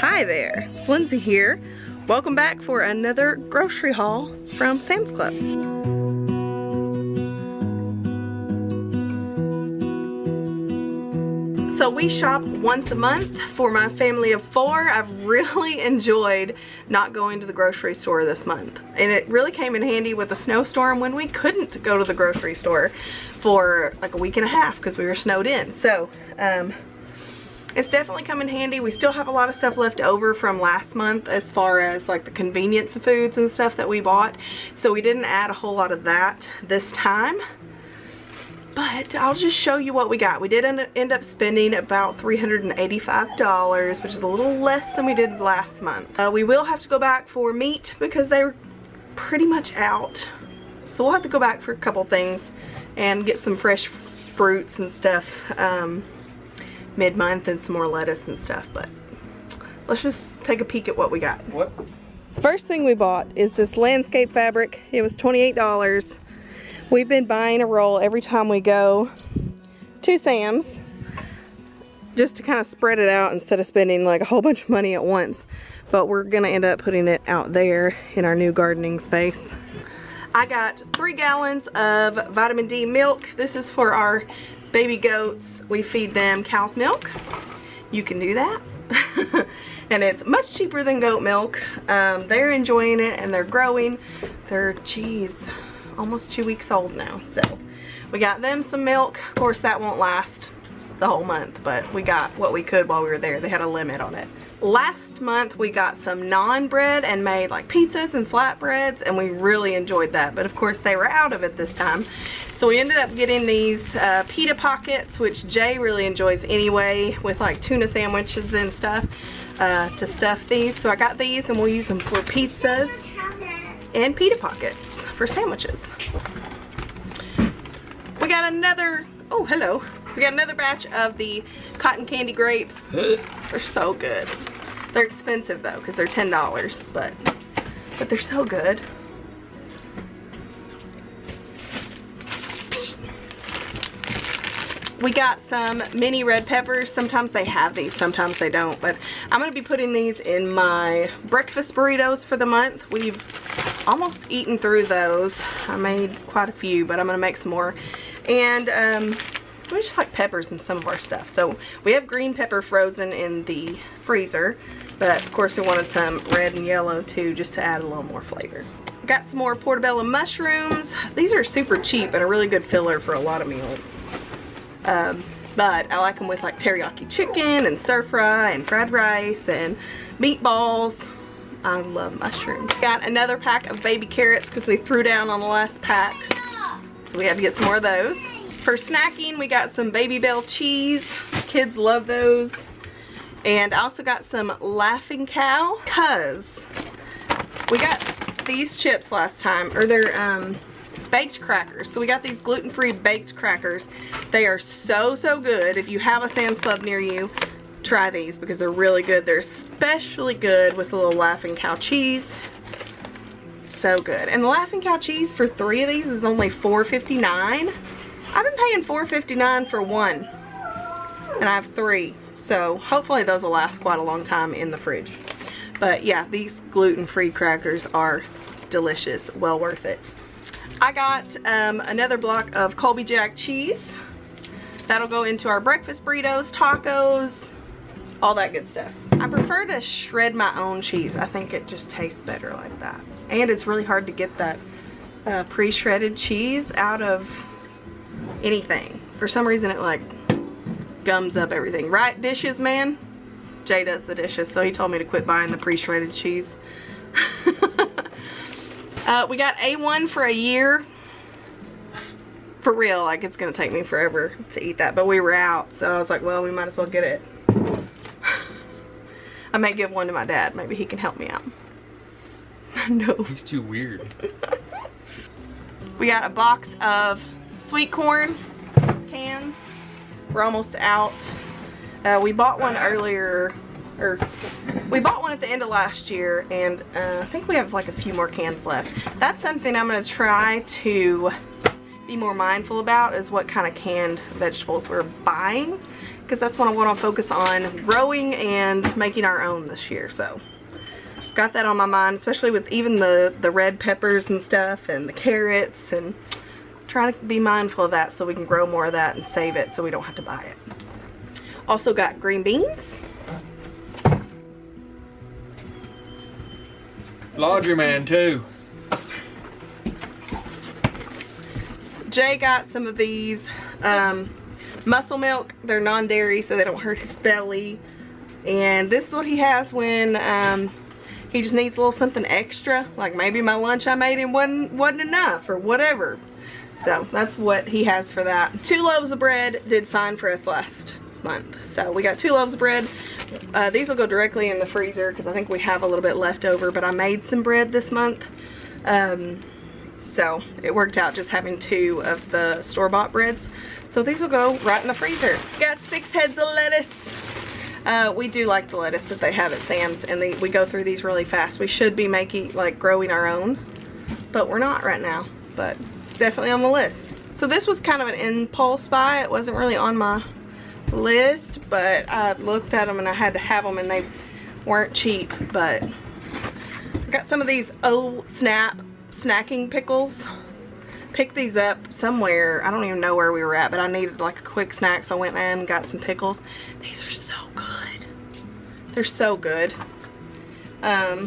Hi there, it's Lindsay here. Welcome back for another grocery haul from Sam's Club. So we shop once a month for my family of four. I've really enjoyed not going to the grocery store this month. And it really came in handy with the snowstorm when we couldn't go to the grocery store for like a week and a half because we were snowed in. So it's definitely come in handy. We still have a lot of stuff left over from last month as far as like the convenience foods and stuff that we bought. So we didn't add a whole lot of that this time. But I'll just show you what we got. We did end up spending about $385, which is a little less than we did last month. We will have to go back for meat because they're pretty much out. So we'll have to go back for a couple things and get some fresh fruits and stuff mid-month and some more lettuce and stuff. But let's just take a peek at what we got. What? First thing we bought is this landscape fabric. It was $28. We've been buying a roll every time we go to Sam's just to kind of spread it out instead of spending like a whole bunch of money at once. But we're gonna end up putting it out there in our new gardening space. I got 3 gallons of vitamin D milk. This is for our baby goats. We feed them cow's milk. You can do that. And it's much cheaper than goat milk. They're enjoying it and they're growing. They're, geez, almost 2 weeks old now. So we got them some milk. Of course that won't last the whole month, but we got what we could while we were there. They had a limit on it. Last month we got some naan bread and made like pizzas and flatbreads, and we really enjoyed that, but of course they were out of it this time. So we ended up getting these pita pockets, which Jay really enjoys anyway, with like tuna sandwiches and stuff to stuff these. So I got these and we'll use them for pizzas and pita pockets for sandwiches. We got another, oh hello, we got another batch of the cotton candy grapes. They're so good. They're expensive though because they're $10, but they're so good. We got some mini red peppers. Sometimes they have these, sometimes they don't, but I'm gonna be putting these in my breakfast burritos for the month. We've almost eaten through those. I made quite a few, but I'm gonna make some more. And we just like peppers in some of our stuff. So we have green pepper frozen in the freezer, but of course we wanted some red and yellow too, just to add a little more flavor. Got some more portobello mushrooms. These are super cheap and a really good filler for a lot of meals. But I like them with like teriyaki chicken and stir fry and fried rice and meatballs. I love mushrooms. Got another pack of baby carrots because we threw down on the last pack. So we had to get some more of those. For snacking, we got some baby bell cheese. Kids love those. And I also got some Laughing Cow because we got these chips last time, or they're baked crackers. So we got these gluten-free baked crackers. They are so good. If you have a Sam's Club near you, try these because they're really good. They're especially good with a little Laughing Cow cheese. So good. And the Laughing Cow cheese for 3 of these is only $4.59. I've been paying $4.59 for one, and I have 3. So hopefully those will last quite a long time in the fridge. But yeah, these gluten-free crackers are delicious. Well worth it. I got another block of Colby Jack cheese. That'll go into our breakfast burritos, tacos, all that good stuff. I prefer to shred my own cheese. I think it just tastes better like that. And it's really hard to get that pre-shredded cheese out of anything. For some reason it like gums up everything. Right, dishes, man? Jay does the dishes, so he told me to quit buying the pre-shredded cheese. We got A1 for a year. For real, like it's gonna take me forever to eat that, but we were out, so I was like, well, we might as well get it. I may give one to my dad. Maybe he can help me out. No. He's too weird. We got a box of sweet corn cans. We're almost out. We bought one earlier, or we bought one at the end of last year, and I think we have like a few more cans left. That's something I'm going to try to be more mindful about, is what kind of canned vegetables we're buying. because that's what I want to focus on, growing and making our own this year. So got that on my mind, especially with even the red peppers and stuff and the carrots, and trying to be mindful of that so we can grow more of that and save it so we don't have to buy it. Also got green beans. Laundryman too. Jay got some of these Muscle Milk. They're non-dairy, so they don't hurt his belly. And this is what he has when he just needs a little something extra. Like maybe my lunch I made him wasn't enough or whatever. So that's what he has for that. 2 loaves of bread did fine for us last month. So we got 2 loaves of bread. These will go directly in the freezer because I think we have a little bit left over. But I made some bread this month. So it worked out just having 2 of the store-bought breads. So these will go right in the freezer. Got 6 heads of lettuce. We do like the lettuce that they have at Sam's, and we go through these really fast. We should be making, like, growing our own, but we're not right now, but it's definitely on the list. So this was kind of an impulse buy. It wasn't really on my list, but I looked at them and I had to have them, and they weren't cheap. But I got some of these Oh Snap snacking pickles. Picked these up somewhere. I don't even know where we were at, but I needed like a quick snack, so I went in and got some pickles. These are so good. They're so good. But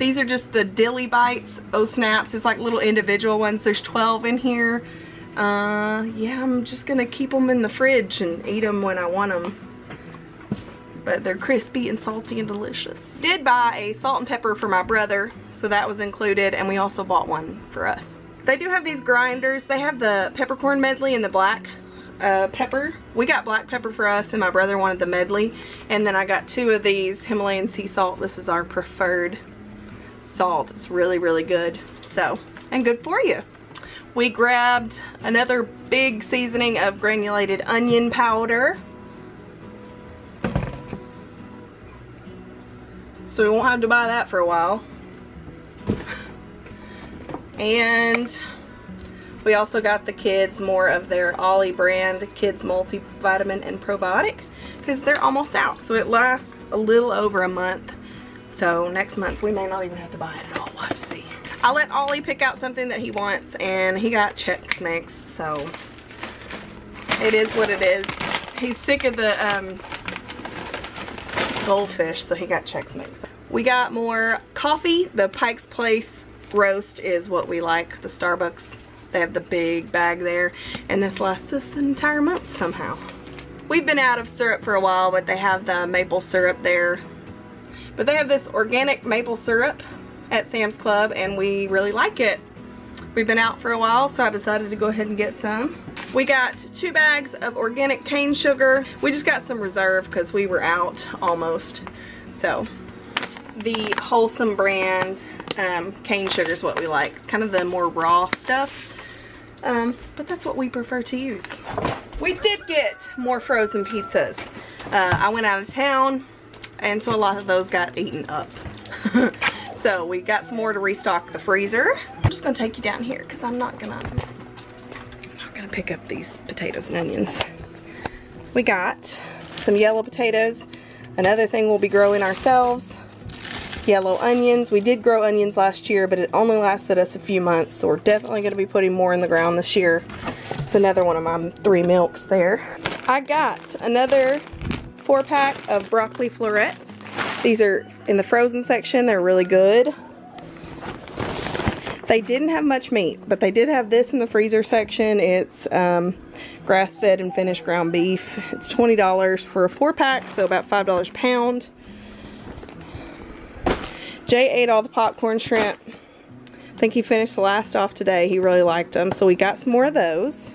these are just the Dilly Bites, Oh Snaps. It's like little individual ones. There's 12 in here. Yeah, I'm just gonna keep them in the fridge and eat them when I want them. But they're crispy and salty and delicious. Did buy a salt and pepper for my brother, so that was included, and we also bought one for us. They do have these grinders. They have the peppercorn medley and the black pepper. We got black pepper for us, and my brother wanted the medley. And then I got 2 of these Himalayan sea salt. This is our preferred salt. It's really, really good. So, and good for you. We grabbed another big seasoning of granulated onion powder, so we won't have to buy that for a while. And we also got the kids more of their Ollie brand kids multivitamin and probiotic, because they're almost out. So it lasts a little over a month. So next month we may not even have to buy it at all. We'll have to see. I let Ollie pick out something that he wants, and he got Chex Mix. So it is what it is. He's sick of the goldfish, so he got Chex Mix. We got more coffee. The Pike's Place roast is what we like. The Starbucks, they have the big bag there, and this lasts us an entire month somehow. We've been out of syrup for a while, but they have the maple syrup there. But they have this organic maple syrup at Sam's Club, and we really like it. We've been out for a while, so I decided to go ahead and get some. We got 2 bags of organic cane sugar. We just got some reserve because we were out almost. So the Wholesome brand cane sugar is what we like. It's kind of the more raw stuff, but that's what we prefer to use. We did get more frozen pizzas. I went out of town, and so a lot of those got eaten up. So we got some more to restock the freezer. I'm just gonna take you down here because I'm not gonna pick up these potatoes and onions. We got some yellow potatoes. Another thing we'll be growing ourselves, yellow onions. We did grow onions last year, but it only lasted us a few months, so we're definitely going to be putting more in the ground this year. It's another one of my 3 milks there. I got another 4-pack of broccoli florets. These are in the frozen section. They're really good. They didn't have much meat, but they did have this in the freezer section. It's grass-fed and finished ground beef. It's $20 for a 4-pack, so about $5 a pound. Jay ate all the popcorn shrimp. I think he finished the last off today. He really liked them, so we got some more of those.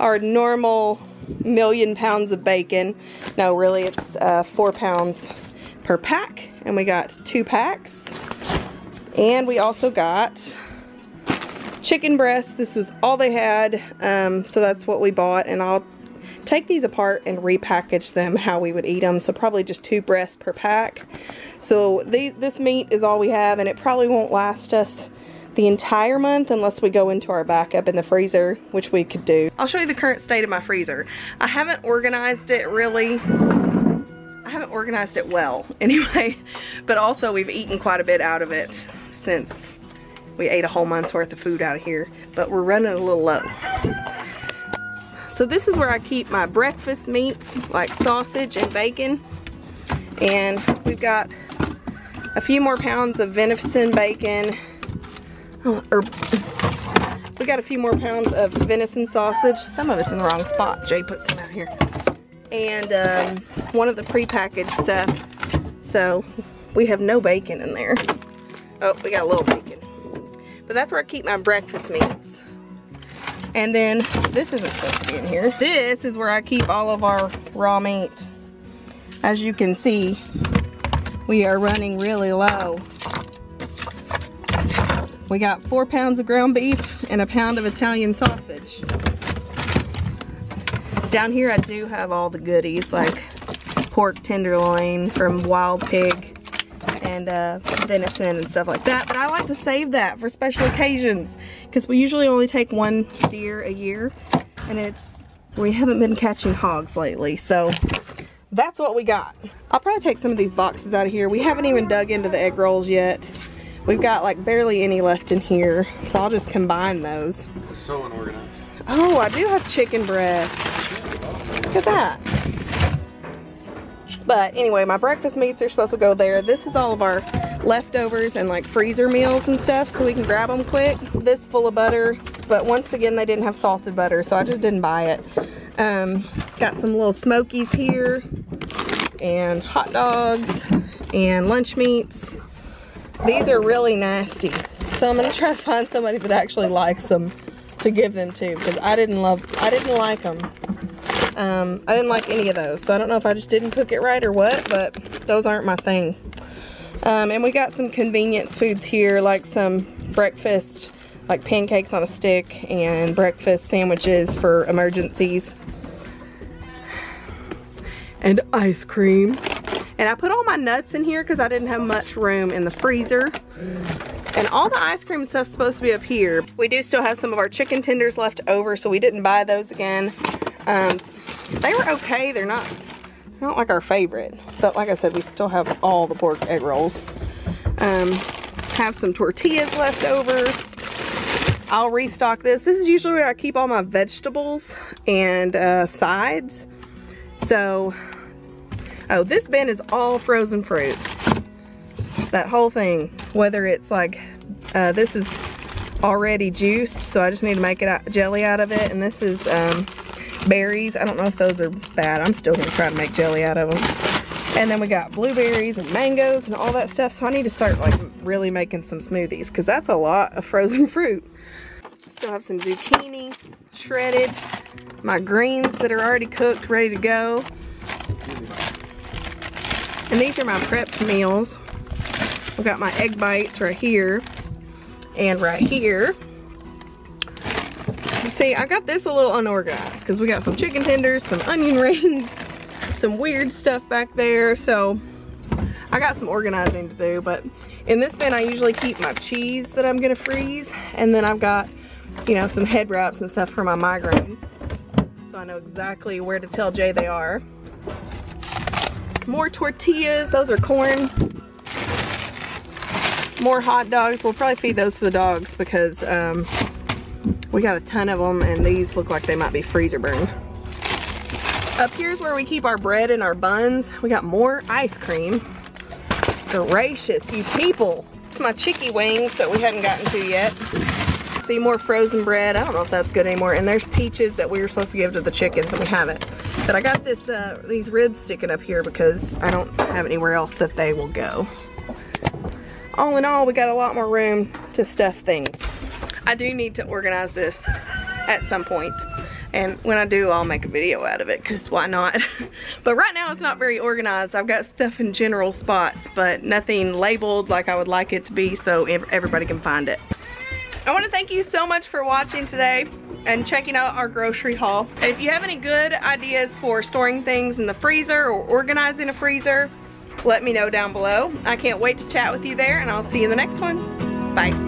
Our normal million pounds of bacon. No, really, it's 4 pounds per pack, and we got 2 packs. And we also got chicken breasts. This was all they had, so that's what we bought. And I'll take these apart and repackage them how we would eat them. So probably just 2 breasts per pack. So this meat is all we have, and it probably won't last us the entire month unless we go into our backup in the freezer, which we could do. I'll show you the current state of my freezer. I haven't organized it really. I haven't organized it well anyway, but also we've eaten quite a bit out of it since we ate a whole month's worth of food out of here, but we're running a little low. So this is where I keep my breakfast meats, like sausage and bacon. And we've got a few more pounds of venison bacon, we got a few more pounds of venison sausage. Some of it's in the wrong spot. Jay put some out here. And one of the prepackaged stuff. So we have no bacon in there. Oh, we got a little bacon. But that's where I keep my breakfast meats. And then, this isn't supposed to be in here. This is where I keep all of our raw meat. As you can see, we are running really low. We got 4 pounds of ground beef and a pound of Italian sausage. Down here I do have all the goodies, like pork tenderloin from Wild Pig and venison and stuff like that. But I like to save that for special occasions, because we usually only take one deer a year, and we haven't been catching hogs lately, so that's what we got. I'll probably take some of these boxes out of here. We haven't even dug into the egg rolls yet. We've got like barely any left in here, so I'll just combine those. It's so unorganized. Oh, I do have chicken breast. Look at that. But anyway, my breakfast meats are supposed to go there. This is all of our leftovers and like freezer meals and stuff, so we can grab them quick. This full of butter, but once again they didn't have salted butter, so I just didn't buy it. Got some little smokies here and hot dogs and lunch meats. These are really nasty, so I'm gonna try to find somebody that actually likes them to give them to, because I didn't like them. I didn't like any of those, so I don't know if I just didn't cook it right or what, but those aren't my thing. And we got some convenience foods here, like some breakfast, like pancakes on a stick and breakfast sandwiches for emergencies. And ice cream. And I put all my nuts in here because I didn't have much room in the freezer. And all the ice cream stuff's supposed to be up here. We do still have some of our chicken tenders left over, so we didn't buy those again. They were okay, they're not like our favorite, but like I said, we still have all the pork egg rolls. Have some tortillas left over. I'll restock this. This is usually where I keep all my vegetables and sides. So, oh, this bin is all frozen fruit. That whole thing, whether it's like, this is already juiced, so I just need to make it out, jelly out of it, and this is, berries. I don't know if those are bad. I'm still gonna try to make jelly out of them. And then we got blueberries and mangoes and all that stuff. So I need to start like really making some smoothies, because that's a lot of frozen fruit. Still have some zucchini shredded, my greens that are already cooked, ready to go. And these are my prepped meals. I've got my egg bites right here and right here. See, I got this a little unorganized because we got some chicken tenders, some onion rings, some weird stuff back there, so I got some organizing to do. But in this bin I usually keep my cheese that I'm gonna freeze, and then I've got, you know, some head wraps and stuff for my migraines, so I know exactly where to tell Jay they are. More tortillas, those are corn. More hot dogs, we'll probably feed those to the dogs because we got a ton of them, and these look like they might be freezer burned. Up here's where we keep our bread and our buns. We got more ice cream. Gracious, you people. It's my chicky wings that we hadn't gotten to yet. See, more frozen bread. I don't know if that's good anymore. And there's peaches that we were supposed to give to the chickens, and we haven't. But I got this, these ribs sticking up here because I don't have anywhere else that they will go. All in all, we got a lot more room to stuff things. I do need to organize this at some point, and when I do I'll make a video out of it, because why not? But right now it's not very organized. I've got stuff in general spots, but nothing labeled like I would like it to be, so everybody can find it. I want to thank you so much for watching today and checking out our grocery haul. If you have any good ideas for storing things in the freezer or organizing a freezer, let me know down below. I can't wait to chat with you there, and I'll see you in the next one. Bye.